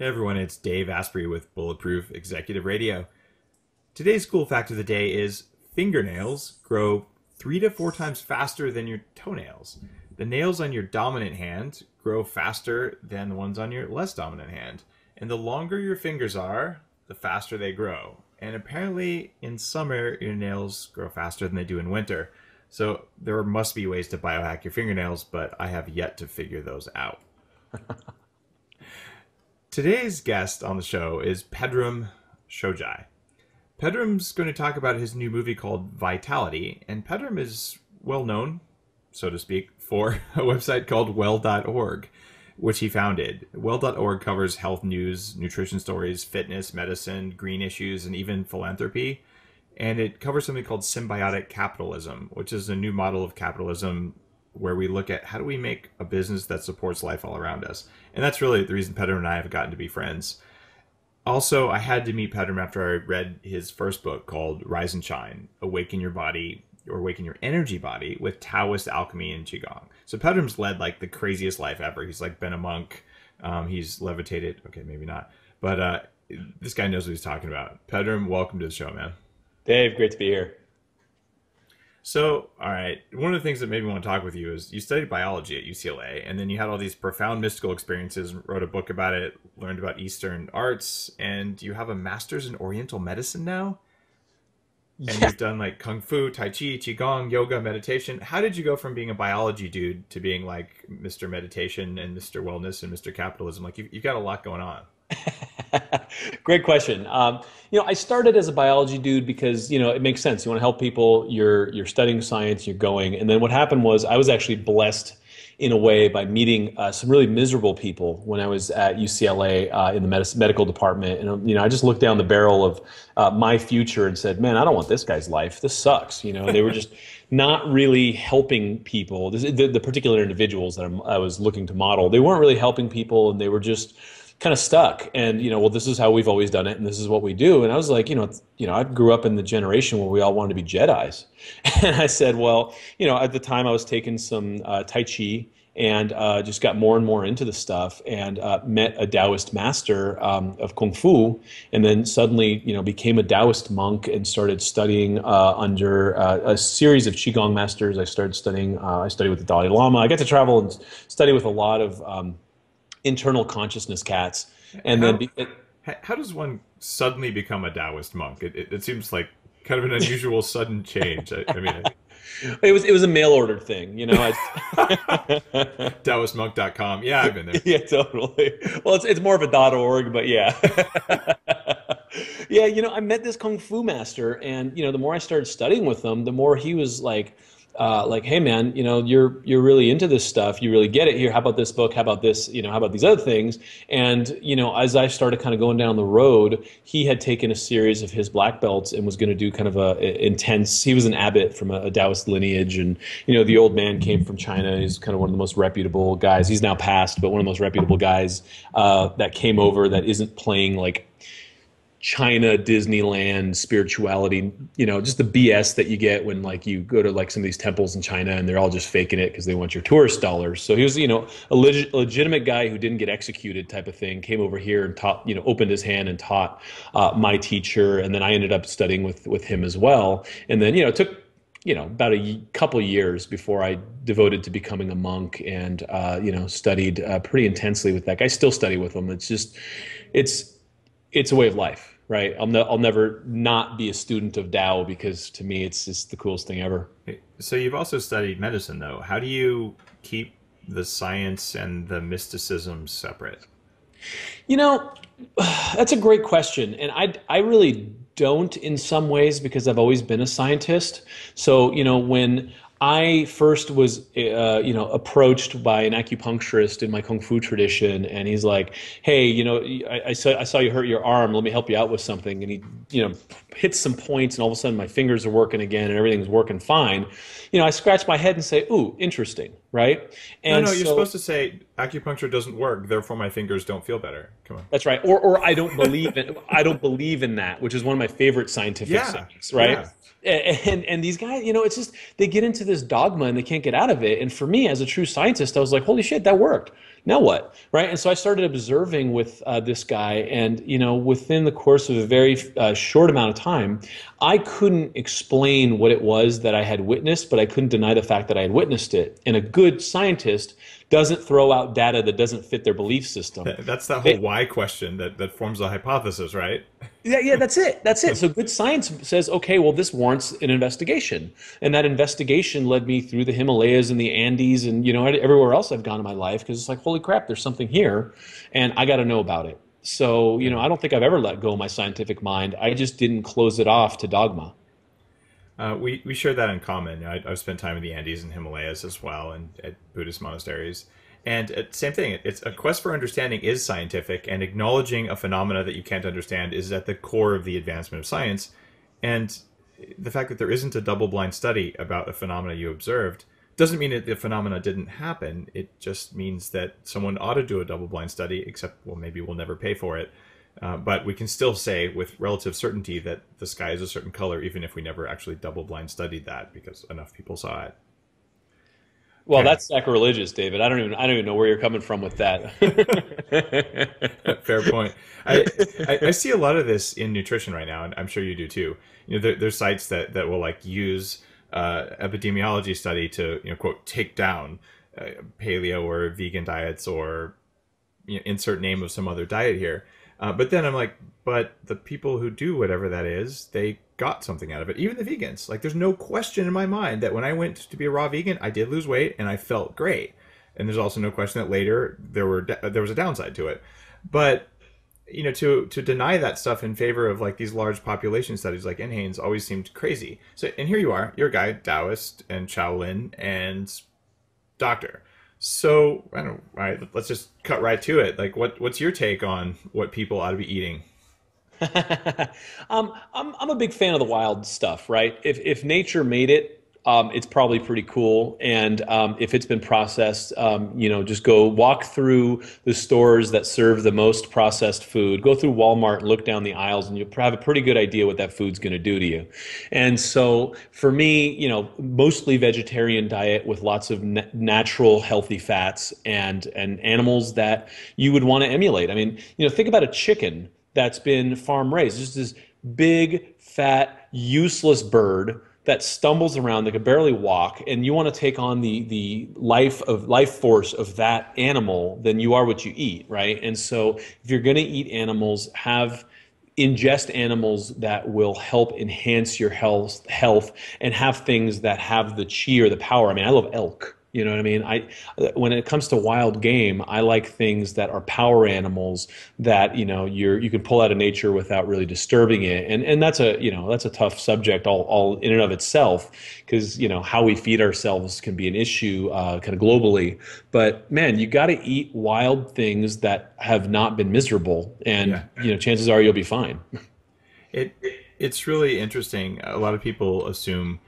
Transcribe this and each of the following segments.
Hey everyone, it's Dave Asprey with Bulletproof Executive Radio. Today's cool fact of the day is fingernails grow 3 to 4 times faster than your toenails. The nails on your dominant hand grow faster than the ones on your less dominant hand. And the longer your fingers are, the faster they grow. And apparently in summer, your nails grow faster than they do in winter. So there must be ways to biohack your fingernails, but I have yet to figure those out. Today's guest on the show is Pedram Shojai. Pedram's going to talk about his new movie called Vitality, and Pedram is well known, so to speak, for a website called Well.org, which he founded. Well.org covers health news, nutrition stories, fitness, medicine, green issues, and even philanthropy. And it covers something called symbiotic capitalism, which is a new model of capitalism where we look at how do we make a business that supports life all around us. And that's really the reason Pedram and I have gotten to be friends. Also, I had to meet Pedram after I read his first book called Rise and Shine, Awaken Your Body or Awaken Your Energy Body with Taoist Alchemy and Qigong. So Pedram's led like the craziest life ever. He's like been a monk. He's levitated. Okay, maybe not. But this guy knows what he's talking about. Pedram, welcome to the show, man. Dave, great to be here. So, all right, one of the things that made me want to talk with you is you studied biology at UCLA, and then you had all these profound mystical experiences, wrote a book about it, learned about Eastern arts, and you have a master's in Oriental medicine now? And you've done like Kung Fu, Tai Chi, Qigong, yoga, meditation. How did you go from being a biology dude to being like Mr. Meditation and Mr. Wellness and Mr. Capitalism? Like you've got a lot going on. Great question. I started as a biology dude because, it makes sense. You want to help people. You're studying science, you're going. And then what happened was I was actually blessed in a way by meeting some really miserable people when I was at UCLA in the medical department. And, I just looked down the barrel of my future and said, man, I don't want this guy's life. This sucks. They were just not really helping people. The particular individuals that I was looking to model, they weren't really helping people, and they were just kind of stuck. And, well, this is how we've always done it, and this is what we do. And I was like, I grew up in the generation where we all wanted to be Jedis. And I said, well, at the time I was taking some Tai Chi and just got more and more into the stuff, and met a Taoist master of Kung Fu, and then suddenly, became a Taoist monk and started studying under a series of Qigong masters. I studied with the Dalai Lama. I got to travel and study with a lot of internal consciousness cats. And how does one suddenly become a Taoist monk? It seems like kind of an unusual sudden change. It was a mail order thing, Taoistmonk.com. Yeah, I've been there. Yeah, totally. Well, it's more of a .org, but yeah. Yeah, I met this Kung Fu master, and the more I started studying with him, the more he was like, hey man, you're really into this stuff. You really get it here. How about this book? How about this? How about these other things? And, as I started kind of going down the road, he had taken a series of his black belts and was going to do kind of a intense, he was an abbot from a Taoist lineage. And, the old man came from China. He's kind of one of the most reputable guys. He's now passed, but one of the most reputable guys that came over that isn't playing like China, Disneyland, spirituality, just the BS that you get when you go to some of these temples in China and they're all just faking it because they want your tourist dollars. So he was, a legitimate guy who didn't get executed type of thing, came over here and taught, opened his hand and taught my teacher. And then I ended up studying with him as well. And then, it took, about a couple years before I devoted to becoming a monk and, studied pretty intensely with that guy. I still study with him. It's a way of life, right? I'll never not be a student of Tao because to me, it's just the coolest thing ever. So you've also studied medicine though. How do you keep the science and the mysticism separate? That's a great question. And I really don't in some ways because I've always been a scientist. So, when I first was, approached by an acupuncturist in my Kung Fu tradition, and he's like, "Hey, I saw you hurt your arm. Let me help you out with something." And he, hits some points, and all of a sudden my fingers are working again, and everything's working fine. I scratch my head and say, "Ooh, interesting." right? And no, you're supposed to say acupuncture doesn't work, therefore my fingers don't feel better. Come on. That's right. Or I don't believe in that, which is one of my favorite scientific sayings, right? Yeah. And these guys, you know, it's just, they get into this dogma and they can't get out of it. And for me, as a true scientist, I was like, holy shit, that worked. Now what, right? And so I started observing with this guy, and, you know, within the course of a very short amount of time, I couldn't explain what it was that I had witnessed, but I couldn't deny the fact that I had witnessed it. And a good scientist doesn't throw out data that doesn't fit their belief system. That's that whole why question that forms a hypothesis, right? Yeah, that's it. That's it. So good science says, okay, well, this warrants an investigation. And that investigation led me through the Himalayas and the Andes and, you know, everywhere else I've gone in my life, because it's like, holy crap, there's something here, and I got to know about it. So, you know, I don't think I've ever let go of my scientific mind. I just didn't close it off to dogma. We share that in common. I've spent time in the Andes and Himalayas as well, and at Buddhist monasteries. And same thing, it's a quest for understanding is scientific, and acknowledging a phenomena that you can't understand is at the core of the advancement of science. And the fact that there isn't a double-blind study about a phenomena you observed doesn't mean that the phenomena didn't happen. It just means that someone ought to do a double-blind study, except, well, maybe we'll never pay for it. But we can still say with relative certainty that the sky is a certain color, even if we never actually double-blind studied that, because enough people saw it. Well, okay. That's sacrilegious, David. I don't even know where you're coming from with that. Fair point. I see a lot of this in nutrition right now, and I'm sure you do too. You know, there's sites that will like use epidemiology study to, you know, quote, take down paleo or vegan diets, or, you know, insert name of some other diet here. But then I'm like, but the people who do whatever that is, they got something out of it. Even the vegans. Like, there's no question in my mind that when I went to be a raw vegan, I did lose weight and I felt great. And there's also no question that later there was a downside to it. But, you know, to deny that stuff in favor of like these large population studies like NHANES always seemed crazy. So, and here you are, you're a guy, Taoist and Shaolin and doctor. So, I don't know, all right, let's just cut right to it. Like, what's your take on what people ought to be eating? I'm a big fan of the wild stuff, right? If nature made it, it's probably pretty cool. And if it's been processed, you know, just go walk through the stores that serve the most processed food. Go through Walmart, look down the aisles, and you'll have a pretty good idea what that food's going to do to you. And so for me, you know, mostly vegetarian diet with lots of natural healthy fats and animals that you would want to emulate. I mean, you know, think about a chicken that's been farm raised. Just this big, fat, useless bird that stumbles around, that can barely walk, and you want to take on the life force of that animal, then you are what you eat, right? And so if you're going to eat animals, ingest animals that will help enhance your health, and have things that have the chi or the power. I mean, I love elk. You know what I mean? When it comes to wild game, I like things that are power animals that, you know, you can pull out of nature without really disturbing it. And that's a tough subject all in and of itself, because, you know, how we feed ourselves can be an issue kind of globally. But man, you got to eat wild things that have not been miserable, and you know, chances are you'll be fine. It's really interesting. A lot of people assume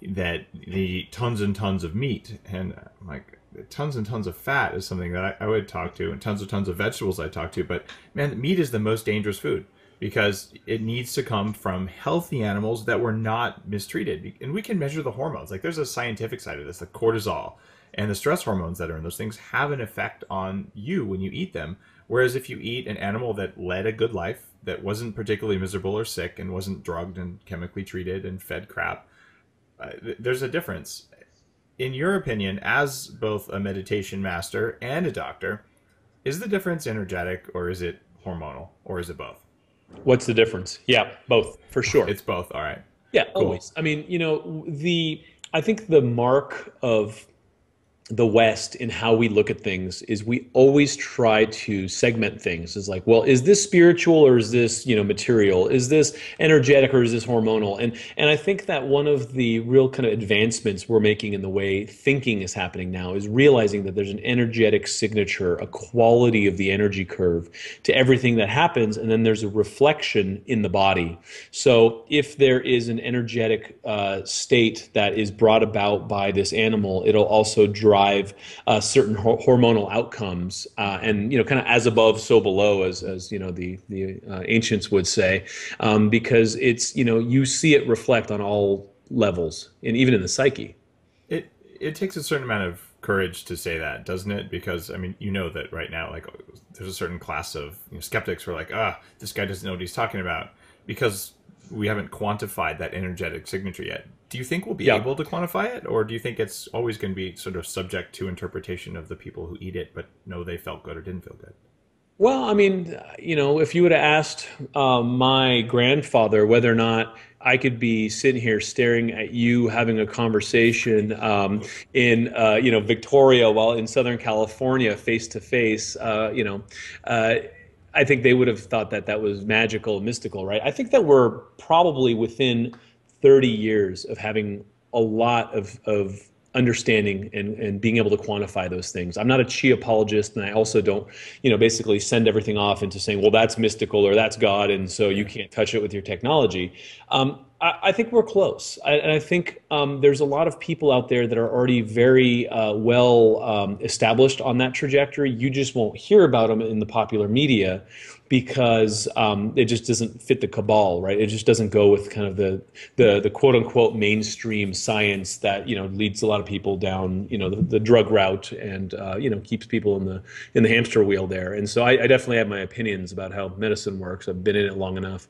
that the tons and tons of meat, and like tons and tons of fat is something that I would talk to, and tons of vegetables I talk to. But man, meat is the most dangerous food, because it needs to come from healthy animals that were not mistreated. And we can measure the hormones. Like, there's a scientific side of this. The cortisol and the stress hormones that are in those things have an effect on you when you eat them. Whereas if you eat an animal that led a good life, that wasn't particularly miserable or sick, and wasn't drugged and chemically treated and fed crap, there's a difference. In your opinion, as both a meditation master and a doctor, is the difference energetic, or is it hormonal, or is it both? What's the difference? Yeah, both, for sure. It's both. All right. Yeah, cool. Always. I mean, you know, I think the mark of the West in how we look at things is we always try to segment things. It's like, well, is this spiritual, or is this, you know, material? Is this energetic, or is this hormonal? And I think that one of the real kind of advancements we're making in the way thinking is happening now is realizing that there's an energetic signature, a quality of the energy curve to everything that happens, and then there's a reflection in the body. So if there is an energetic state that is brought about by this animal, it'll also drive drive certain hormonal outcomes, and kind of as above, so below, as the ancients would say, because it's you see it reflect on all levels and even in the psyche. It takes a certain amount of courage to say that, doesn't it? Because I mean, that right now, like, there's a certain class of skeptics who are like, this guy doesn't know what he's talking about, because we haven't quantified that energetic signature yet. Do you think we'll be able to quantify it, or do you think it's always going to be sort of subject to interpretation of the people who eat it but know they felt good or didn't feel good? Well, I mean, if you would have asked my grandfather whether or not I could be sitting here staring at you having a conversation in, Victoria while in Southern California, face to face, I think they would have thought that that was magical, mystical, right? I think that we're probably within 30 years of having a lot of understanding and being able to quantify those things. I'm not a chi apologist, and I also don't, basically send everything off into saying, well, that's mystical or that's God, and so you can't touch it with your technology. I think we're close. I think there's a lot of people out there that are already very well established on that trajectory. You just won't hear about them in the popular media because it just doesn't fit the cabal, right? It just doesn't go with kind of the quote unquote mainstream science that leads a lot of people down the drug route and keeps people in the hamster wheel there. And so I definitely have my opinions about how medicine works. I've been in it long enough.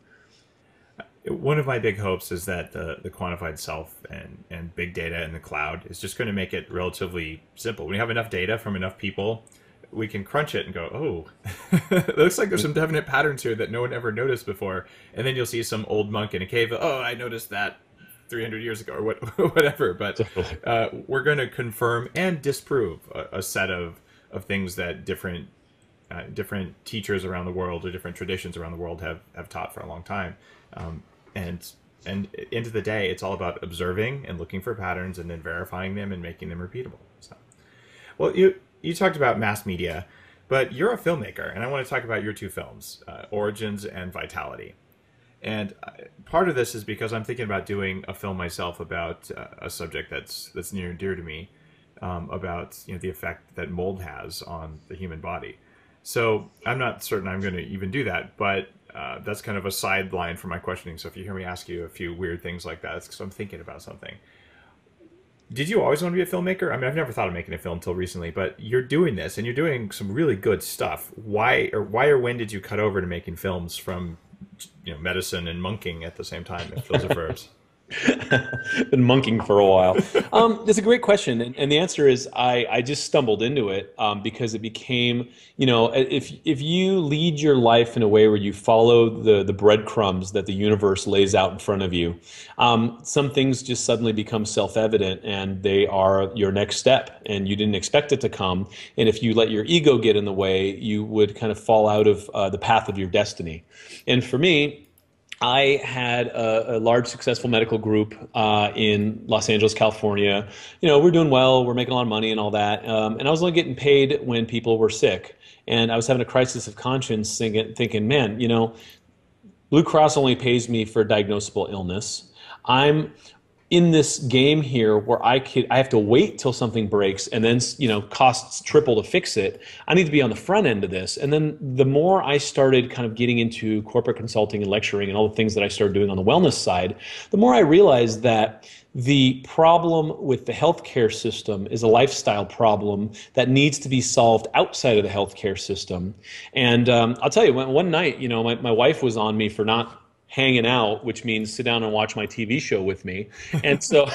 One of my big hopes is that the quantified self and big data in the cloud is just going to make it relatively simple. When you have enough data from enough people, we can crunch it and go, oh, it looks like there's some definite patterns here that no one ever noticed before. And then you'll see some old monk in a cave, oh, I noticed that 300 years ago or whatever. But we're going to confirm and disprove a set of things that different teachers around the world or different traditions around the world have taught for a long time. And at the end of the day, it's all about observing and looking for patterns and then verifying them and making them repeatable. So, well, you talked about mass media, but you're a filmmaker, and I want to talk about your two films, Origins and Vitality. And part of this is because I'm thinking about doing a film myself about a subject that's near and dear to me, about the effect that mold has on the human body. So I'm not certain I'm going to even do that, but that's kind of a sideline for my questioning. So if you hear me ask you a few weird things like that, it's because I'm thinking about something. Did you always want to be a filmmaker? I mean, I've never thought of making a film until recently, but you're doing this and you're doing some really good stuff. Why or when did you cut over to making films from medicine and monking at the same time, if those are verbs? Been monking for a while. That's a great question, and the answer is I just stumbled into it because it became if you lead your life in a way where you follow the breadcrumbs that the universe lays out in front of you, some things just suddenly become self-evident, and they are your next step, and you didn't expect it to come. And if you let your ego get in the way, you would kind of fall out of the path of your destiny. And for me, I had a large successful medical group in Los Angeles, California. We're doing well, we're making a lot of money and all that. And I was only getting paid when people were sick. And I was having a crisis of conscience thinking, man, Blue Cross only pays me for diagnosable illness. I'm in this game here where I have to wait till something breaks and then, costs triple to fix it. I need to be on the front end of this. And then the more I started kind of getting into corporate consulting and lecturing and all the things that I started doing on the wellness side, the more I realized that the problem with the healthcare system is a lifestyle problem that needs to be solved outside of the healthcare system. And I'll tell you, one night, my wife was on me for not hanging out, which means sit down and watch my TV show with me. And so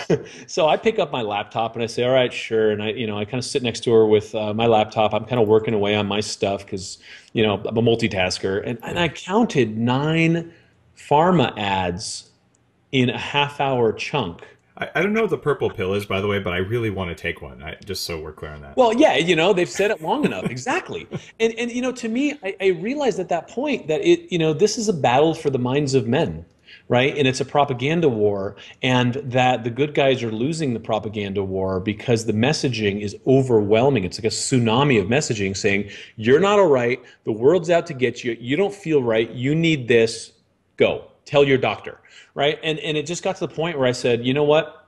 I pick up my laptop and I say, all right, sure. And I kind of sit next to her with my laptop. I'm kind of working away on my stuff because, I'm a multitasker. And I counted 9 pharma ads in a half-hour chunk. I don't know what the purple pill is, by the way, but I really want to take one, just so we're clear on that. Well, yeah, they've said it long enough. Exactly. And to me, I realized at that point that this is a battle for the minds of men, right? And it's a propaganda war, and that the good guys are losing the propaganda war because the messaging is overwhelming. It's like a tsunami of messaging saying, you're not all right, the world's out to get you, you don't feel right, you need this, go. Tell your doctor, right? And it just got to the point where I said, you know what?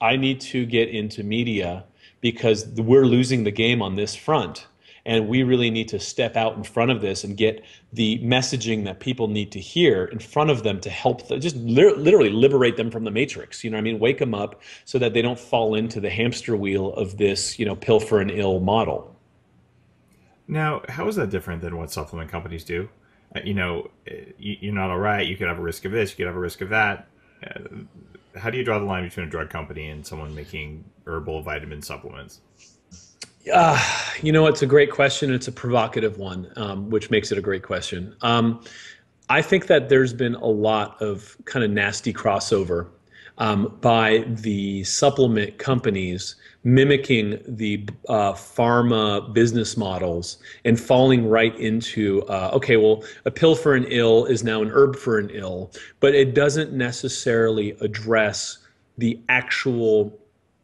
I need to get into media because we're losing the game on this front. And we really need to step out in front of this and get the messaging that people need to hear in front of them to help them, just literally liberate them from the matrix. You know what I mean? Wake them up so that they don't fall into the hamster wheel of this, you know, pilfer and ill model. Now, how is that different than what supplement companies do? You know, you're not all right. You could have a risk of this. You could have a risk of that. How do you draw the line between a drug company and someone making herbal vitamin supplements? You know, it's a great question. It's a provocative one, which makes it a great question. I think that there's been a lot of kind of nasty crossover by the supplement companies mimicking the pharma business models and falling right into, okay, well, a pill for an ill is now an herb for an ill, but it doesn't necessarily address the actual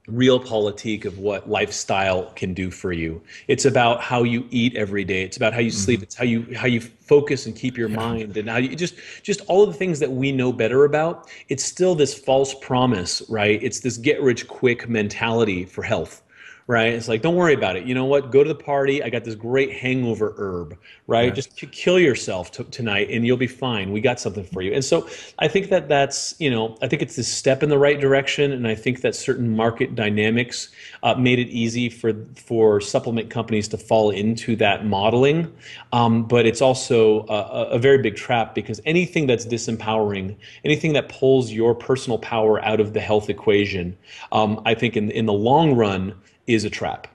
real politique of what lifestyle can do for you. It's about how you eat every day. It's about how you sleep. It's how you focus and keep your mind, and how you just all of the things that we know better about. It's still this false promise, right? It's this get rich quick mentality for health, right? It's like, don't worry about it. You know what? Go to the party. I got this great hangover herb, right? Yeah. Just kill yourself tonight and you'll be fine. We got something for you. And so I think that that's, you know, I think it's this step in the right direction. And I think that certain market dynamics made it easy for supplement companies to fall into that modeling. But it's also a very big trap, because anything that's disempowering, anything that pulls your personal power out of the health equation, I think in the long run, is a trap.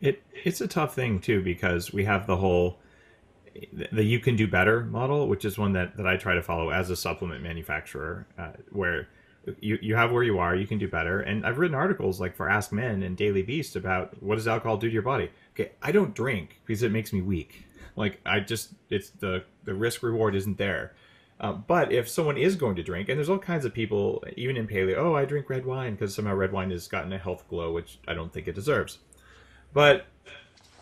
It's a tough thing too, because we have the whole the you can do better model, which is one that I try to follow as a supplement manufacturer, where you have where you are, you can do better. And I've written articles like for Ask Men and Daily Beast about what does alcohol do to your body. Okay, I don't drink because it makes me weak. Like I just, it's the risk reward isn't there. But if someone is going to drink, and there's all kinds of people, even in paleo, oh, I drink red wine because somehow red wine has gotten a health glow, which I don't think it deserves. But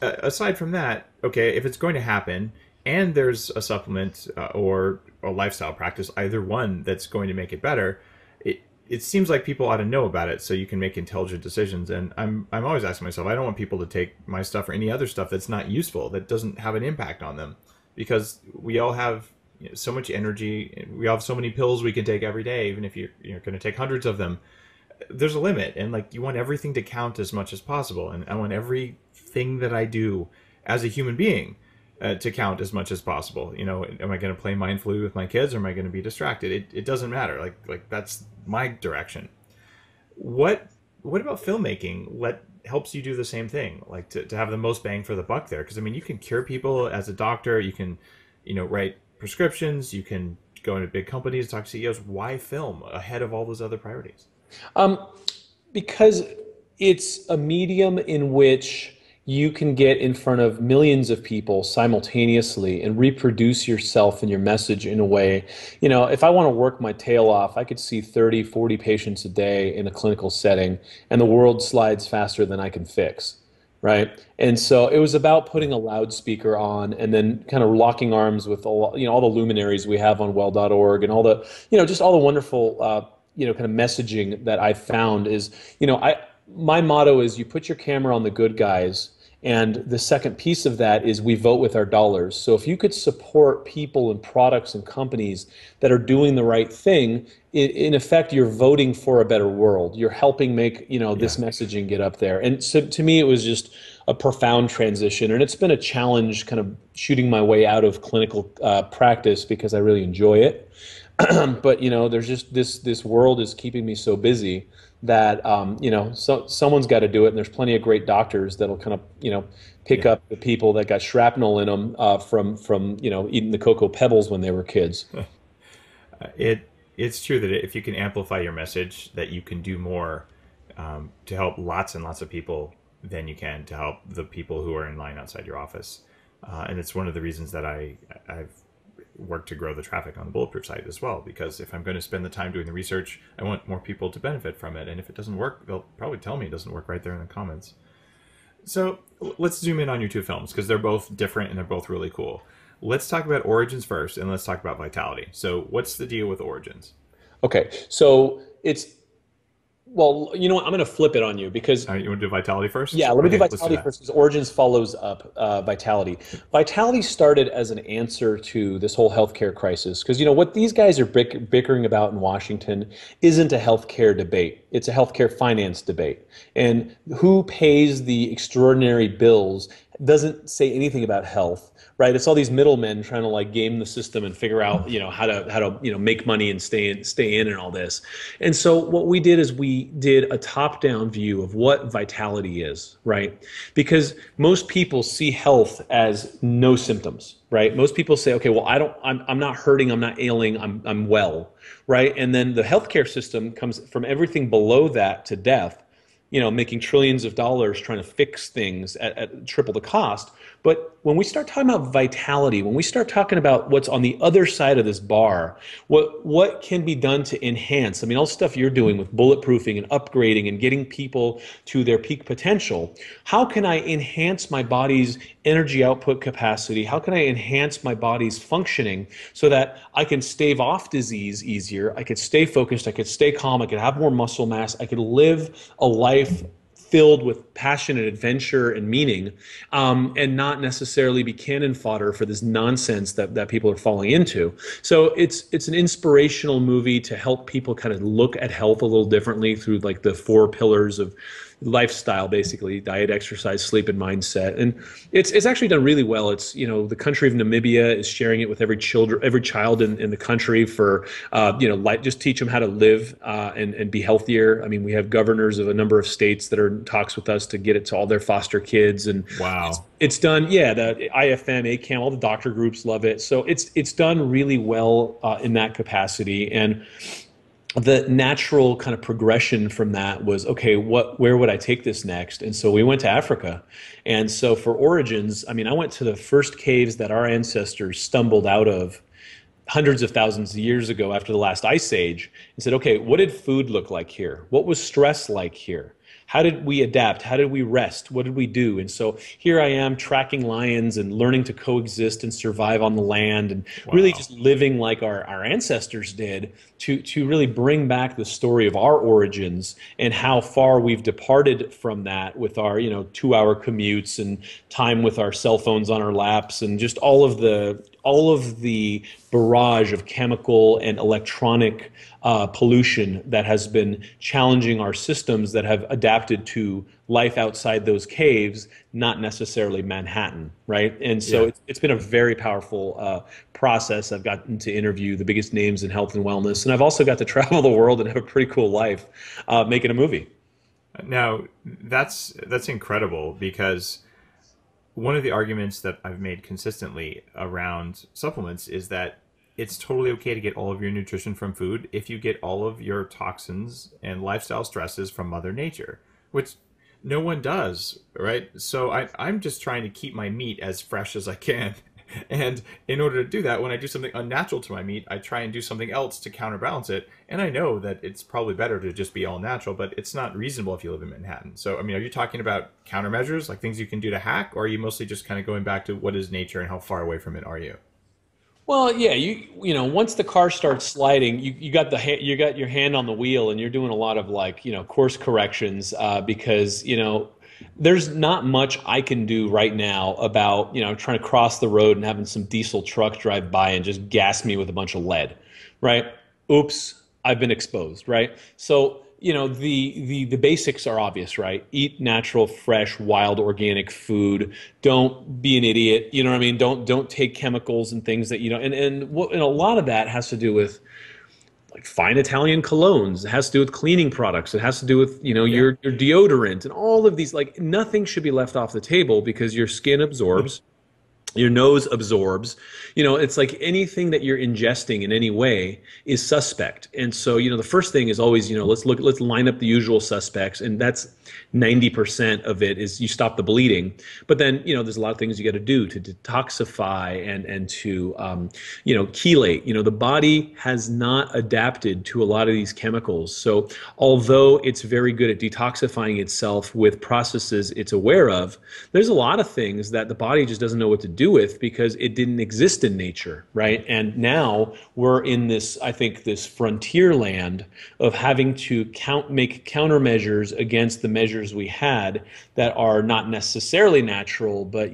aside from that, okay, if it's going to happen and there's a supplement or a lifestyle practice, either one that's going to make it better, it seems like people ought to know about it so you can make intelligent decisions. And I'm always asking myself, I don't want people to take my stuff or any other stuff that's not useful, that doesn't have an impact on them, because we all have so much energy. We all have so many pills we can take every day. Even if you're going to take hundreds of them, there's a limit. And like, you want everything to count as much as possible. And I want everything that I do as a human being to count as much as possible. You know, am I going to play mindfully with my kids, or am I going to be distracted? It doesn't matter. Like that's my direction. What about filmmaking? What helps you do the same thing? Like to have the most bang for the buck there. Because I mean, you can cure people as a doctor. You can, you know, write prescriptions, you can go into big companies, talk to CEOs. Why film ahead of all those other priorities? Because it's a medium in which you can get in front of millions of people simultaneously and reproduce yourself and your message in a way. You know, if I want to work my tail off, I could see 30, 40 patients a day in a clinical setting, and the world slides faster than I can fix. Right. And so it was about putting a loudspeaker on and then kind of locking arms with all the luminaries we have on Well.org and all the, just all the wonderful, kind of messaging that I found is, my motto is you put your camera on the good guys. And the second piece of that is we vote with our dollars. So if you could support people and products and companies that are doing the right thing, in effect, you're voting for a better world. You're helping make, this messaging get up there. And so to me, it was just a profound transition. And it's been a challenge kind of shooting my way out of clinical practice, because I really enjoy it. But, there's just this world is keeping me so busy that, someone's got to do it. And there's plenty of great doctors that'll kind of, pick up the people that got shrapnel in them from eating the Cocoa Pebbles when they were kids. It's true that if you can amplify your message, that you can do more to help lots and lots of people than you can to help the people who are in line outside your office. And it's one of the reasons that I've worked to grow the traffic on the Bulletproof site as well, because if I'm going to spend the time doing the research, I want more people to benefit from it. And if it doesn't work, they'll probably tell me it doesn't work right there in the comments. So let's zoom in on your two films, because they're both different and they're both really cool. Let's talk about Origins first, and let's talk about Vitality. So what's the deal with Origins? Okay, so it's Well, you know what? I'm going to flip it on you because... You want to do Vitality first? Yeah, let me do Vitality first because Origins follows up Vitality. Vitality started as an answer to this whole healthcare crisis because, you know, what these guys are bickering about in Washington isn't a healthcare debate. It's a healthcare finance debate. And who pays the extraordinary bills doesn't say anything about health, right? It's all these middlemen trying to like game the system and figure out, you know, how to you know, make money and stay in and all this. And so what we did is we did a top-down view of what vitality is, right? Because most people see health as no symptoms, right? Most people say, okay, well, I'm not hurting, I'm not ailing, I'm well, right? And then the healthcare system comes from everything below that to death, you know, making trillions of dollars trying to fix things at triple the cost. But when we start talking about vitality, when we start talking about what's on the other side of this bar, what can be done to enhance, I mean, all the stuff you're doing with bulletproofing and upgrading and getting people to their peak potential, how can I enhance my body's energy output capacity? How can I enhance my body's functioning so that I can stave off disease easier, I could stay focused, I could stay calm, I could have more muscle mass, I could live a life filled with passion and adventure and meaning, and not necessarily be cannon fodder for this nonsense that people are falling into. So it's an inspirational movie to help people kind of look at health a little differently through like the 4 pillars of lifestyle, basically diet, exercise, sleep, and mindset. And it's actually done really well. It's, you know, the country of Namibia is sharing it with every child in the country for you know, like, just teach them how to live and be healthier. I mean, we have governors of a number of states that are in talks with us to get it to all their foster kids. And wow, it's done. Yeah, the IFM, ACAM, all the doctor groups love it. So it's done really well in that capacity. And the natural kind of progression from that was, okay, where would I take this next? And so we went to Africa. And so for Origins, I mean, I went to the first caves that our ancestors stumbled out of hundreds of thousands of years ago after the last ice age and said, okay, what did food look like here? What was stress like here? How did we adapt? How did we rest? What did we do? And so here I am tracking lions and learning to coexist and survive on the land and wow, really just living like our ancestors did to really bring back the story of our origins and how far we've departed from that with our, you know, 2-hour commutes and time with our cell phones on our laps and just all of the barrage of chemical and electronic pollution that has been challenging our systems that have adapted to life outside those caves, not necessarily Manhattan, right? And so yeah, it's been a very powerful process. I've gotten to interview the biggest names in health and wellness, and I've also got to travel the world and have a pretty cool life making a movie. Now, that's incredible because one of the arguments that I've made consistently around supplements is that it's totally okay to get all of your nutrition from food if you get all of your toxins and lifestyle stresses from Mother Nature, which no one does, right? So I'm just trying to keep my meat as fresh as I can. And in order to do that, when I do something unnatural to my meat, I try and do something else to counterbalance it. And I know that it's probably better to just be all natural, but it's not reasonable if you live in Manhattan. So, I mean, are you talking about countermeasures, like things you can do to hack, or are you mostly just kind of going back to what is nature and how far away from it are you? Well, yeah, you know, once the car starts sliding, you got your hand on the wheel, and you're doing a lot of like, you know, course corrections because, you know, there's not much I can do right now about, you know, trying to cross the road and having some diesel truck drive by and just gas me with a bunch of lead, right? Oops, I've been exposed, right? So, you know, the basics are obvious, right? Eat natural, fresh, wild, organic food. Don't be an idiot. You know what I mean? Don't take chemicals and things that, you know, and a lot of that has to do with like fine Italian colognes. It has to do with cleaning products. It has to do with, you know, yeah, your deodorant and all of these. Like nothing should be left off the table because your skin absorbs, your nose absorbs. You know, it's like anything that you're ingesting in any way is suspect. And so, you know, the first thing is always, you know, let's line up the usual suspects, and that's 90% of it is you stop the bleeding. But then, you know, there's a lot of things you got to do to detoxify and to, you know, chelate. You know, the body has not adapted to a lot of these chemicals. So although it's very good at detoxifying itself with processes it's aware of, there's a lot of things that the body just doesn't know what to do with because it didn't exist in nature, right? And now we're in this, I think, this frontier land of having to make countermeasures against the measures we had that are not necessarily natural, but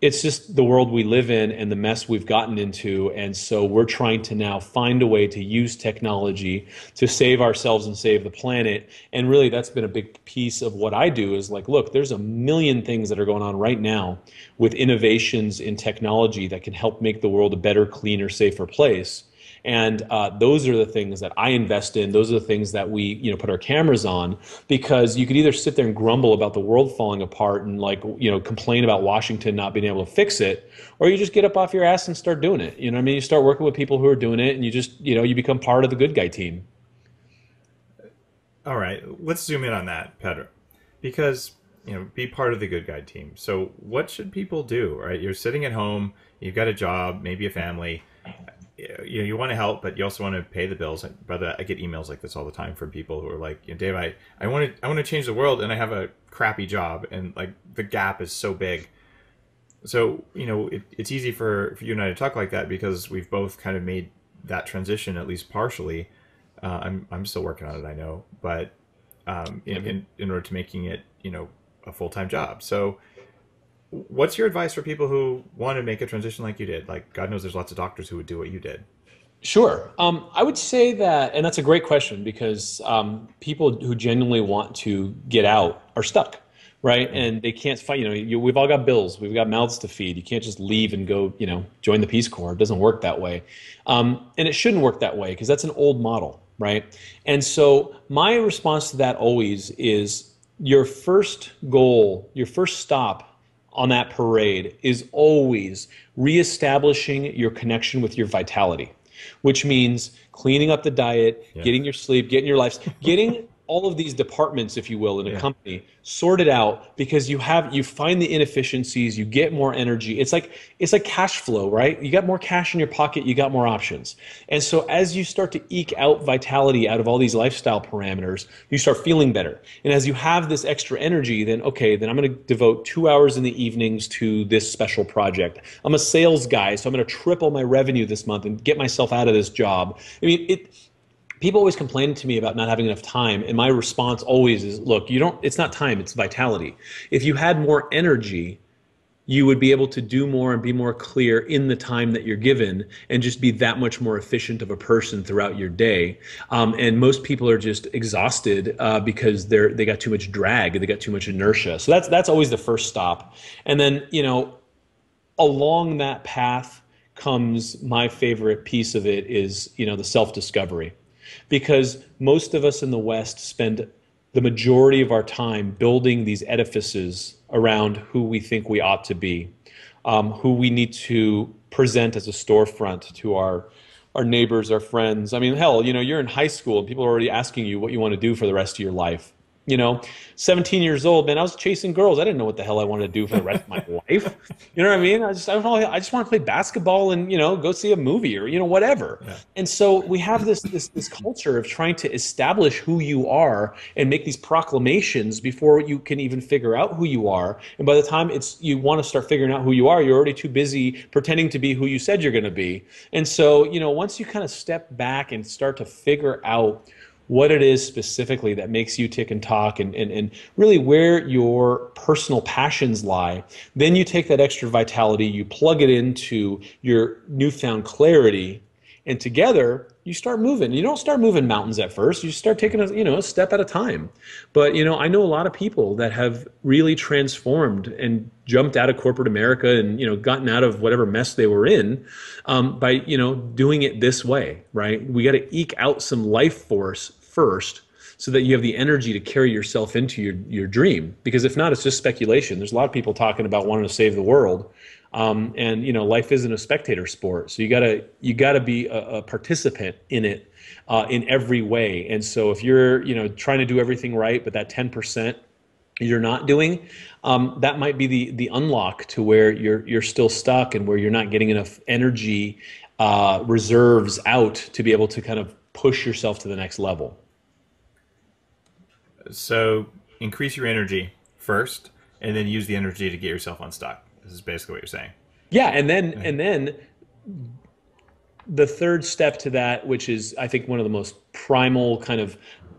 it's just the world we live in and the mess we've gotten into, and so we're trying to now find a way to use technology to save ourselves and save the planet. And really, that's been a big piece of what I do is like, look, there's a million things that are going on right now with innovations in technology that can help make the world a better, cleaner, safer place. And those are the things that I invest in. Those are the things that we, put our cameras on, because you could either sit there and grumble about the world falling apart and complain about Washington not being able to fix it, or you just get up off your ass and start doing it. You know what I mean? You start working with people who are doing it, and you just, you become part of the good guy team. All right, let's zoom in on that, Pedram, because, be part of the good guy team. So what should people do, right? You're sitting at home, you've got a job, maybe a family. You want to help, but you also want to pay the bills. Brother, I get emails like this all the time from people who are like, Dave, I want to change the world, and I have a crappy job, and like the gap is so big. So it's easy for you and I to talk like that because we've both kind of made that transition, at least partially. I'm still working on it, I know, but in order to making it a full-time job. So what's your advice for people who want to make a transition like you did? Like, God knows there's lots of doctors who would do what you did. Sure. I would say that, and that's a great question, because people who genuinely want to get out are stuck, right? And they can't find, we've all got bills, we've got mouths to feed. You can't just leave and go, join the Peace Corps. It doesn't work that way. And it shouldn't work that way, because that's an old model, right? And so my response to that always is your first goal, your first stop on that parade is always reestablishing your connection with your vitality, which means cleaning up the diet, getting your sleep, getting your life, getting all of these departments, if you will, in a company sorted out, because you find the inefficiencies, you get more energy. It's like cash flow, right? You got more cash in your pocket, you got more options. And so as you start to eke out vitality out of all these lifestyle parameters, you start feeling better. And as you have this extra energy, then okay, then I'm going to devote 2 hours in the evenings to this special project. I'm a sales guy, so I'm going to triple my revenue this month and get myself out of this job. I mean, people always complain to me about not having enough time, and my response always is, look, it's not time, it's vitality. If you had more energy, you would be able to do more and be more clear in the time that you're given, and just be that much more efficient of a person throughout your day. And most people are just exhausted because they got too much drag, they got too much inertia. So that's always the first stop. And then, along that path comes my favorite piece of it is, the self-discovery. Because most of us in the West spend the majority of our time building these edifices around who we think we ought to be, who we need to present as a storefront to our neighbors, our friends. I mean, hell, you're in high school and people are already asking you what you want to do for the rest of your life. 17 years old, man, I was chasing girls. I didn't know what the hell I wanted to do for the rest of my life. You know what I mean? I just want to play basketball and, go see a movie or, whatever. Yeah. And so we have this culture of trying to establish who you are and make these proclamations before you can even figure out who you are. And by the time you want to start figuring out who you are, you're already too busy pretending to be who you said you're going to be. And so, once you kind of step back and start to figure out what it is specifically that makes you tick and talk and really where your personal passions lie, then you take that extra vitality, you plug it into your newfound clarity, and together you start moving. You don't start moving mountains at first. You start taking a step at a time. But I know a lot of people that have really transformed and jumped out of corporate America and gotten out of whatever mess they were in by doing it this way, right? We got to eke out some life force first, so that you have the energy to carry yourself into your dream. Because if not, it's just speculation. There's a lot of people talking about wanting to save the world, and life isn't a spectator sport. So you gotta be a participant in it in every way. And so if you're trying to do everything right, but that 10% you're not doing, that might be the unlock to where you're still stuck and where you're not getting enough energy reserves out to be able to kind of push yourself to the next level. So increase your energy first, and then use the energy to get yourself unstuck. This is basically what you're saying. Yeah, and then the third step to that, which is I think one of the most primal kind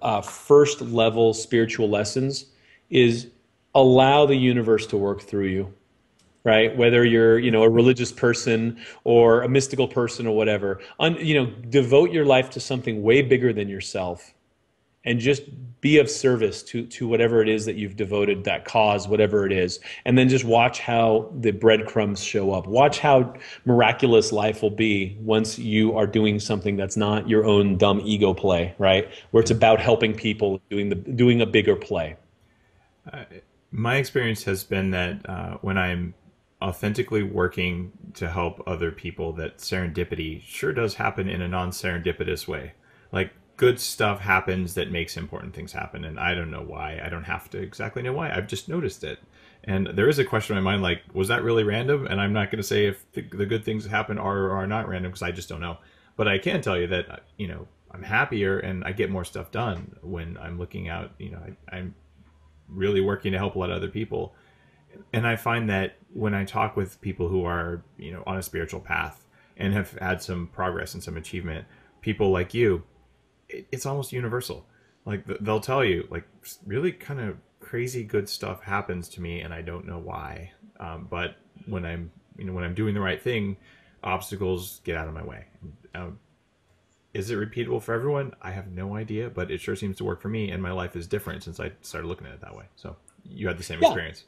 of first level spiritual lessons, is allow the universe to work through you, right? Whether you're, you know, a religious person or a mystical person or whatever, devote your life to something way bigger than yourself, and just be of service to whatever it is that you've devoted, that cause, whatever it is. And then just watch how the breadcrumbs show up. Watch how miraculous life will be once you are doing something that's not your own dumb ego play, right? Where it's about helping people, doing a bigger play. My experience has been that when I'm authentically working to help other people, that serendipity sure does happen in a non-serendipitous way. Like, good stuff happens that makes important things happen, and I don't know why. I don't have to exactly know why. I've just noticed it. And there is a question in my mind, like, was that really random? And I'm not going to say if the good things that happen are or are not random, because I just don't know. But I can tell you that, you know, I'm happier and I get more stuff done when I'm looking out. You know, I'm really working to help a lot of other people. And I find that when I talk with people who are, you know, on a spiritual path and have had some progress and some achievement, people like you, it's almost universal. Like, they'll tell you, like, really kind of crazy good stuff happens to me and I don't know why. But when I'm, you know, when I'm doing the right thing, obstacles get out of my way. Is it repeatable for everyone? I have no idea, but it sure seems to work for me, and my life is different since I started looking at it that way. So you had the same experience.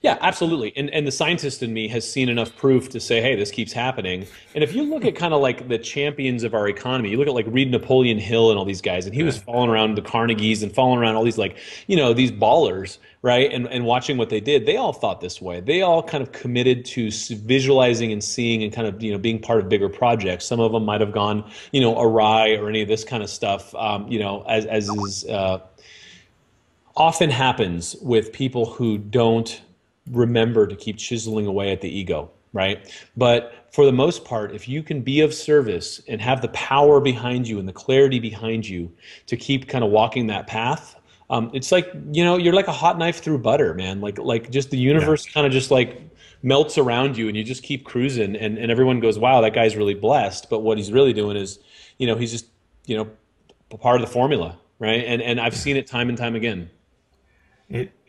Yeah, absolutely. And the scientist in me has seen enough proof to say, hey, this keeps happening. And if you look at kind of like the champions of our economy, you look at like read Napoleon Hill and all these guys, and he was falling around the Carnegies and falling around all these, like, you know, these ballers, right? And watching what they did, they all thought this way. They all kind of committed to visualizing and seeing and kind of, you know, being part of bigger projects. Some of them might have gone, you know, awry or any of this kind of stuff, you know, as is often happens with people who don't remember to keep chiseling away at the ego, right? But for the most part, if you can be of service and have the power behind you and the clarity behind you to keep kind of walking that path, it's like, you know, you're like a hot knife through butter, man. Like just the universe kind of just like melts around you, and you just keep cruising, and everyone goes, wow, that guy's really blessed. But what he's really doing is, you know, he's just, you know, part of the formula, right? And I've seen it time and time again.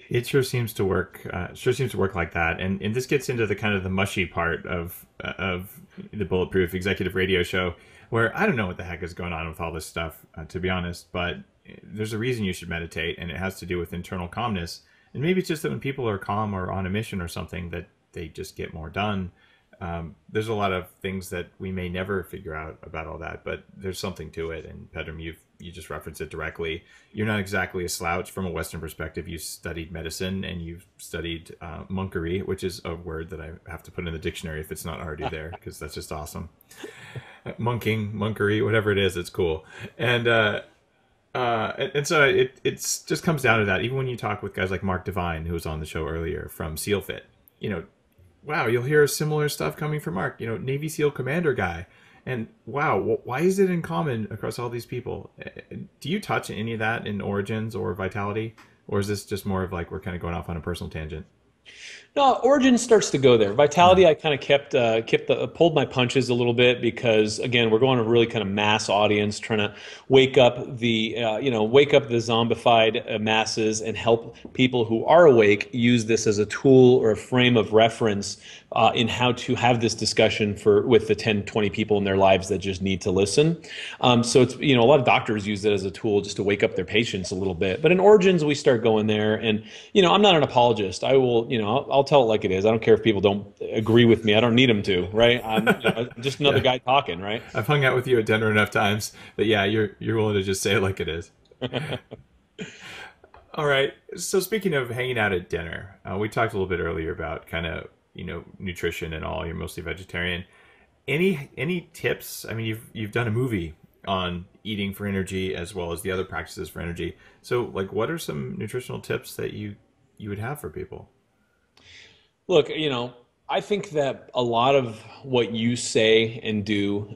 It sure seems to work. Sure seems to work like that, and this gets into the kind of the mushy part of the Bulletproof Executive Radio Show, where I don't know what the heck is going on with all this stuff, to be honest. But there's a reason you should meditate, and it has to do with internal calmness. And maybe it's just that when people are calm or on a mission or something, that they just get more done. There's a lot of things that we may never figure out about all that, but there's something to it. And Pedram, you just referenced it directly. You're not exactly a slouch from a Western perspective. You studied medicine and you've studied monkery, which is a word that I have to put in the dictionary if it's not already there, because that's just awesome. Monking, monkery, whatever it is, it's cool. And so it's just comes down to that. Even when you talk with guys like Mark Divine, who was on the show earlier from Seal Fit, you know, wow, you'll hear similar stuff coming from Mark, you know, Navy SEAL commander guy. And wow, why is it in common across all these people? Do you touch any of that in Origins or Vitality? Or is this just more of like we're kind of going off on a personal tangent? No, Origins starts to go there. Vitality, I kind of pulled my punches a little bit, because again, we're going to really kind of mass audience, trying to wake up the zombified masses and help people who are awake use this as a tool or a frame of reference in how to have this discussion with the 10, 20 people in their lives that just need to listen. So it's, you know, a lot of doctors use it as a tool just to wake up their patients a little bit. But in Origins, we start going there, and you know, I'm not an apologist. I will, you know, I'll tell it like it is. I don't care if people don't agree with me. I don't need them to, right? I'm, you know, just another guy talking, right? I've hung out with you at dinner enough times that, yeah, you're willing to just say it like it is. All right. So speaking of hanging out at dinner, we talked a little bit earlier about kind of, you know, nutrition and all. You're mostly vegetarian. Any tips? I mean, you've done a movie on eating for energy as well as the other practices for energy. So, like, what are some nutritional tips that you would have for people? Look, you know, I think that a lot of what you say and do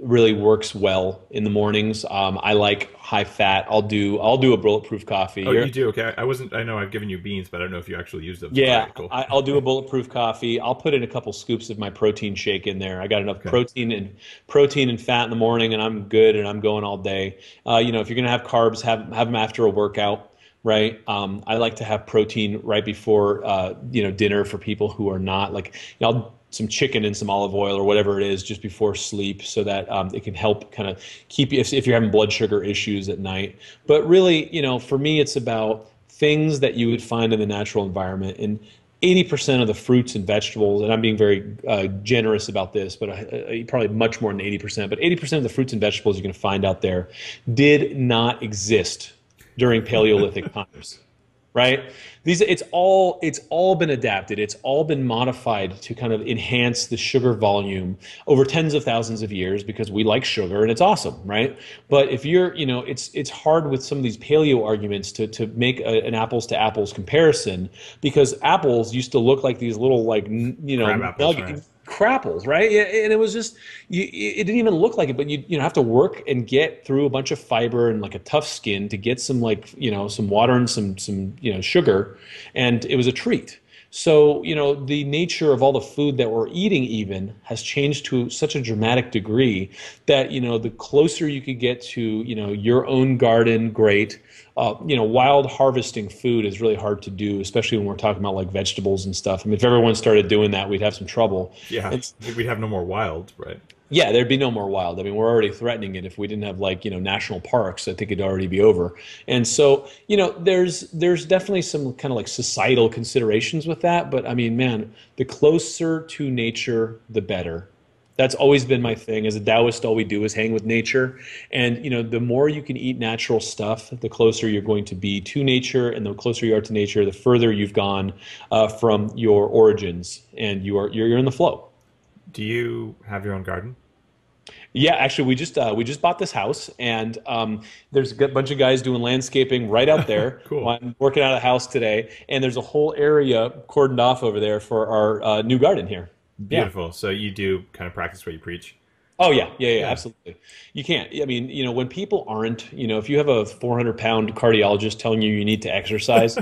really works well in the mornings. I like high fat. I'll do a bulletproof coffee. Oh, you do? Okay. I wasn't, I know I've given you beans, but I don't know if you actually use them. Yeah. Right, cool. I'll do a bulletproof coffee. I'll put in a couple scoops of my protein shake in there. I got enough protein and fat in the morning, and I'm good, and I'm going all day. You know, if you're going to have carbs, have them after a workout. Right. I like to have protein right before, you know, dinner for people who are not like, you know, I'll some chicken and some olive oil or whatever it is just before sleep, so that it can help kind of keep you if you're having blood sugar issues at night. But really, you know, for me, it's about things that you would find in the natural environment. And 80% of the fruits and vegetables, and I'm being very generous about this, but probably much more than 80%, but 80% of the fruits and vegetables you're going to find out there did not exist during Paleolithic times, right? It's all been adapted. It's all been modified to kind of enhance the sugar volume over tens of thousands of years, because we like sugar and it's awesome, right? But if you're, you know, it's hard with some of these paleo arguments to make an apples to apples comparison, because apples used to look like these little, like, you know, crapples, right? And it was just, it didn't even look like it, but you have to work and get through a bunch of fiber and like a tough skin to get some, like, you know, some water and some you know, sugar, and it was a treat. So, you know, the nature of all the food that we're eating even has changed to such a dramatic degree that, you know, the closer you could get to, you know, your own garden, great. You know, wild harvesting food is really hard to do, especially when we're talking about like vegetables and stuff. I mean, if everyone started doing that, we'd have some trouble. Yeah, we'd have no more wild, right? Yeah, there'd be no more wild. I mean, we're already threatening it. If we didn't have, like, you know, national parks, I think it'd already be over. And so, you know, there's definitely some kind of like societal considerations with that. But I mean, man, the closer to nature, the better. That's always been my thing. As a Taoist, all we do is hang with nature. And, you know, the more you can eat natural stuff, the closer you're going to be to nature. And the closer you are to nature, the further you've gone from your origins, and you're in the flow. Do you have your own garden? Yeah, actually, we just bought this house, and there's a bunch of guys doing landscaping right out there. Cool. I'm working out of the house today, and there's a whole area cordoned off over there for our new garden here. Beautiful. Yeah. So you do kind of practice what you preach. Oh, yeah, absolutely. You can't. I mean, you know, when people aren't, you know, if you have a 400-pound cardiologist telling you need to exercise,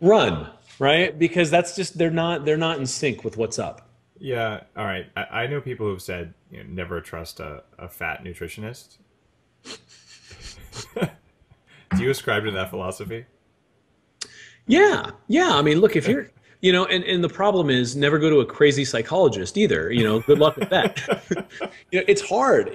run, right? Because that's just, they're not in sync with what's up. Yeah. All right. I know people who've said, you know, never trust a fat nutritionist. Do you ascribe to that philosophy? Yeah. Yeah. I mean, look, if you're, you know, and the problem is never go to a crazy psychologist either. You know, good luck with that. You know, it's hard.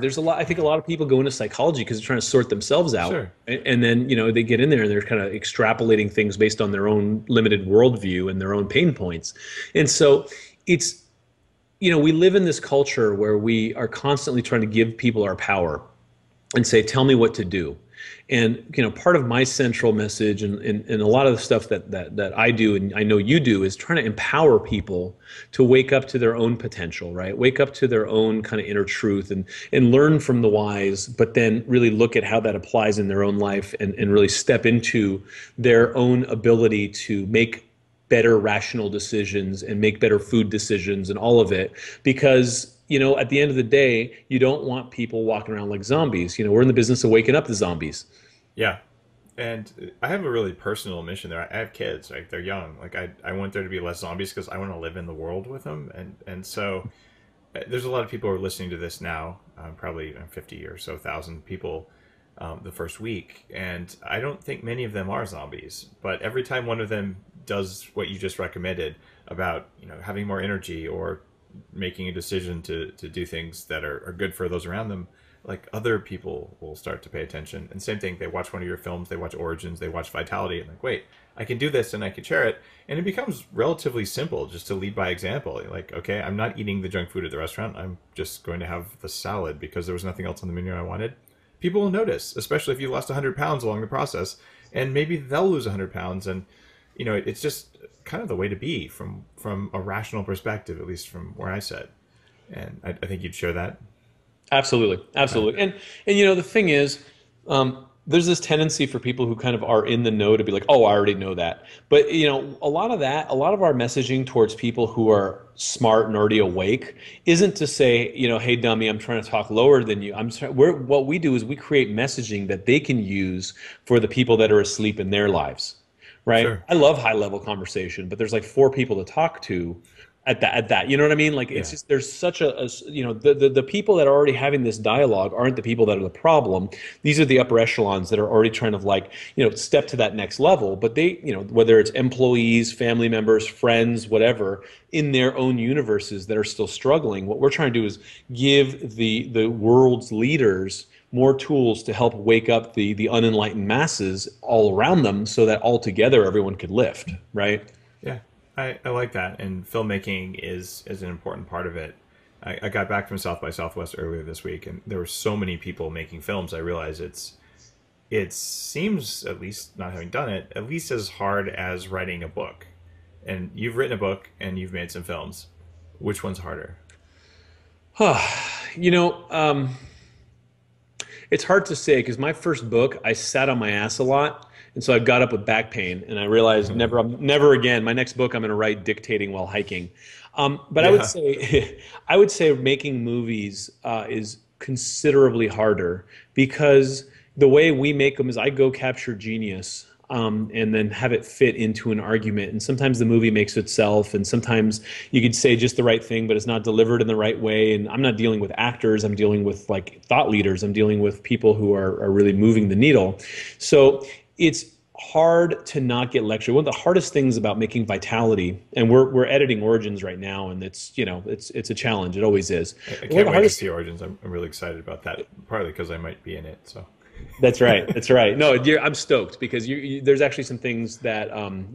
There's I think a lot of people go into psychology because they're trying to sort themselves out. Sure. And then, you know, they get in there and they're kind of extrapolating things based on their own limited worldview and their own pain points. And so, it's, you know, we live in this culture where we are constantly trying to give people our power and say, tell me what to do. And, you know, part of my central message and a lot of the stuff that I do and I know you do is trying to empower people to wake up to their own potential, right? Wake up to their own kind of inner truth and learn from the wise, but then really look at how that applies in their own life and really step into their own ability to make better rational decisions and make better food decisions and all of it, because, you know, at the end of the day, you don't want people walking around like zombies. You know, we're in the business of waking up the zombies. Yeah. And I have a really personal mission there. I have kids, like, they're young. Like, I want there to be less zombies because I want to live in the world with them. And so there's a lot of people who are listening to this now, probably 50 or so thousand people the first week. And I don't think many of them are zombies, but every time one of them does what you just recommended about, you know, having more energy or making a decision to do things that are good for those around them, like, other people will start to pay attention. And same thing, they watch one of your films, they watch Origins, they watch Vitality, and like, wait, I can do this and I can share it. And it becomes relatively simple just to lead by example. Like, okay, I'm not eating the junk food at the restaurant. I'm just going to have the salad because there was nothing else on the menu I wanted. People will notice, especially if you lost 100 pounds along the process, and maybe they'll lose 100 pounds. And, you know, it's just kind of the way to be from a rational perspective, at least from where I sit. And I think you'd share that. Absolutely. Absolutely. And you know, the thing is, there's this tendency for people who kind of are in the know to be like, oh, I already know that. But, you know, a lot of our messaging towards people who are smart and already awake isn't to say, you know, hey, dummy, I'm trying to talk lower than you. What we do is we create messaging that they can use for the people that are asleep in their lives, right? Sure. I love high-level conversation, but there's like 4 people to talk to at that, you know what I mean? Like, yeah. It's just, there's such a you know, the people that are already having this dialogue aren't the people that are the problem. These are the upper echelons that are already trying to, like, you know, step to that next level. But they, you know, whether it's employees, family members, friends, whatever, in their own universes that are still struggling, what we're trying to do is give the world's leaders more tools to help wake up the unenlightened masses all around them, so that all together everyone could lift, right? Yeah. I like that, and filmmaking is an important part of it. I got back from South by Southwest earlier this week, and there were so many people making films. I realized it seems, at least not having done it, at least as hard as writing a book. And you've written a book, and you've made some films. Which one's harder? You know, it's hard to say, because my first book, I sat on my ass a lot. And so I got up with back pain, and I realized never again. My next book, I'm going to write dictating while hiking. But yeah. I would say making movies is considerably harder, because the way we make them is I go capture genius and then have it fit into an argument. And sometimes the movie makes itself, and sometimes you could say just the right thing, but it's not delivered in the right way. And I'm not dealing with actors. I'm dealing with, like, thought leaders. I'm dealing with people who are really moving the needle. So it's hard to not get lectured. One of the hardest things about making Vitality, and we're editing Origins right now, and it's, you know, it's a challenge. It always is. I can't wait to see Origins. I'm really excited about that, partly because I might be in it. So. That's right. That's right. No, I'm stoked, because there's actually some things that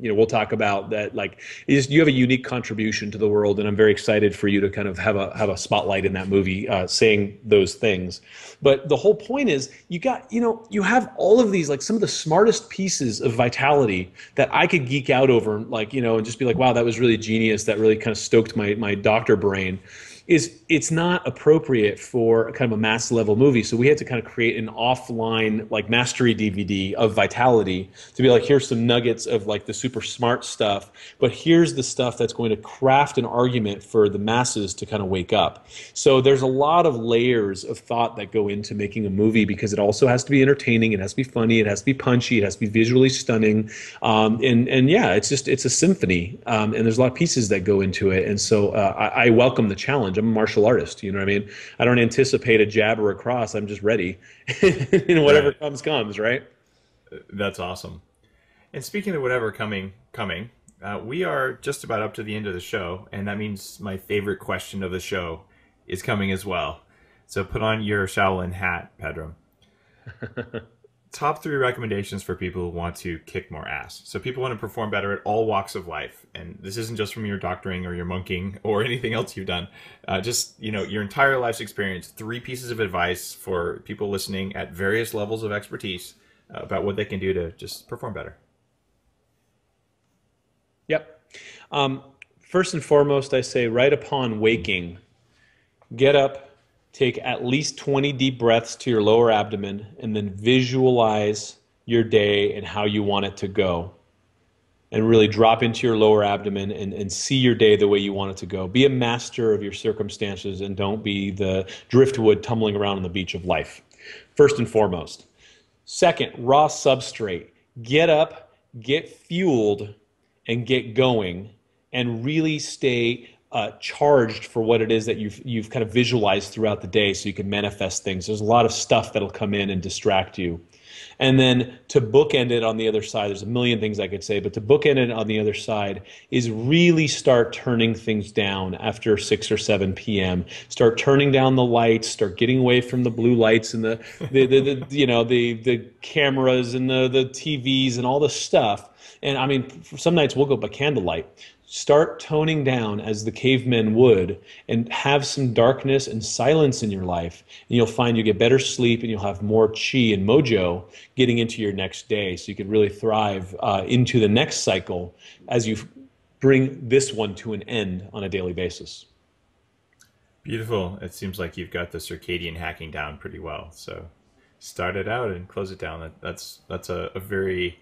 you know, we'll talk about that, like, you have a unique contribution to the world, and I'm very excited for you to kind of have a spotlight in that movie, saying those things. But the whole point is, you have all of these, like, some of the smartest pieces of Vitality that I could geek out over, like, you know, and just be like, wow, that was really genius. That really kind of stoked my doctor brain. It's not appropriate for kind of a mass level movie. So we had to kind of create an offline, like, mastery DVD of Vitality to be like, here's some nuggets of, like, the super smart stuff, but here's the stuff that's going to craft an argument for the masses to kind of wake up. So there's a lot of layers of thought that go into making a movie, because it also has to be entertaining, it has to be funny, it has to be punchy, it has to be visually stunning, and yeah, it's a symphony, and there's a lot of pieces that go into it. And so I welcome the challenge. I'm a martial artist, you know what I mean? I don't anticipate a jab or a cross. I'm just ready. And whatever comes, right? That's awesome. And speaking of whatever coming, we are just about up to the end of the show, and that means my favorite question of the show is coming as well. So put on your Shaolin hat, Pedram. Top 3 recommendations for people who want to kick more ass. So people want to perform better at all walks of life. And this isn't just from your doctoring or your monking or anything else you've done. Just, you know, your entire life's experience, 3 pieces of advice for people listening at various levels of expertise about what they can do to just perform better. Yep. First and foremost, I say right upon waking, get up, take at least 20 deep breaths to your lower abdomen, and then visualize your day and how you want it to go. And really drop into your lower abdomen and see your day the way you want it to go. Be a master of your circumstances, and don't be the driftwood tumbling around on the beach of life. First and foremost. Second, raw substrate. Get up, get fueled, and get going, and really stay charged for what it is that you've kind of visualized throughout the day, so you can manifest things. There's a lot of stuff that'll come in and distract you. And then to bookend it on the other side, there's a million things I could say, but to bookend it on the other side is really start turning things down after 6 or 7 p.m. Start turning down the lights, start getting away from the blue lights and the you know, the cameras and the TVs and all the stuff. And I mean, some nights we'll go by candlelight. Start toning down as the cavemen would, and have some darkness and silence in your life, and you'll find you get better sleep, and you'll have more chi and mojo getting into your next day, so you can really thrive into the next cycle as you bring this one to an end on a daily basis. Beautiful. It seems like you've got the circadian hacking down pretty well, so start it out and close it down. That's a very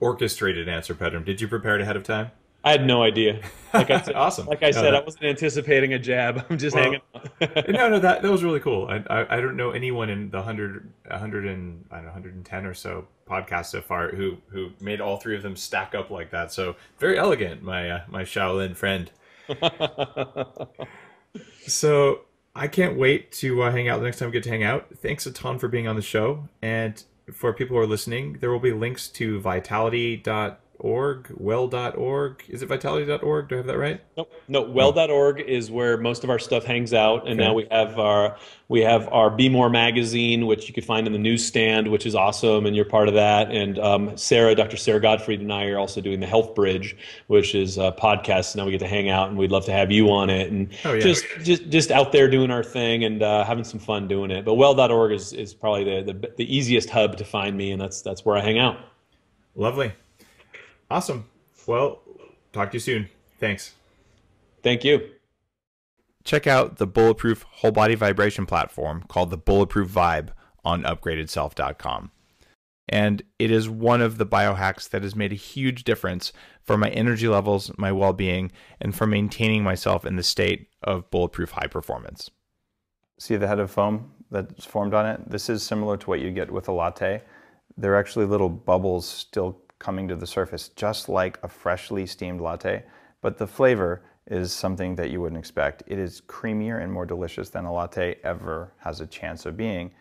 orchestrated answer, Pedram. Did you prepare it ahead of time? I had no idea. Like I said, awesome. Like I said, I wasn't anticipating a jab. I'm just hanging on. No, that was really cool. I don't know anyone in the 110 or so podcasts so far who made all three of them stack up like that. So very elegant, my Shaolin friend. So I can't wait to hang out the next time we get to hang out. Thanks a ton for being on the show. And for people who are listening, there will be links to vitality.org, well.org. Is it vitality.org? Do I have that right? Nope. No, well.org is where most of our stuff hangs out. And now we have our Be More magazine, which you can find in the newsstand, which is awesome. And you're part of that. And Dr. Sarah Gottfried and I are also doing the Health Bridge, which is a podcast. Now we get to hang out and we'd love to have you on it. And just out there doing our thing and having some fun doing it. But well.org is probably the easiest hub to find me. And that's where I hang out. Lovely. Awesome. Well, talk to you soon. Thanks. Thank you. Check out the Bulletproof whole body vibration platform called the Bulletproof Vibe on upgradedself.com. And it is one of the biohacks that has made a huge difference for my energy levels, my well-being, and for maintaining myself in the state of bulletproof high performance. See the head of foam that's formed on it? This is similar to what you get with a latte. They're actually little bubbles still coming to the surface, just like a freshly steamed latte, but the flavor is something that you wouldn't expect. It is creamier and more delicious than a latte ever has a chance of being.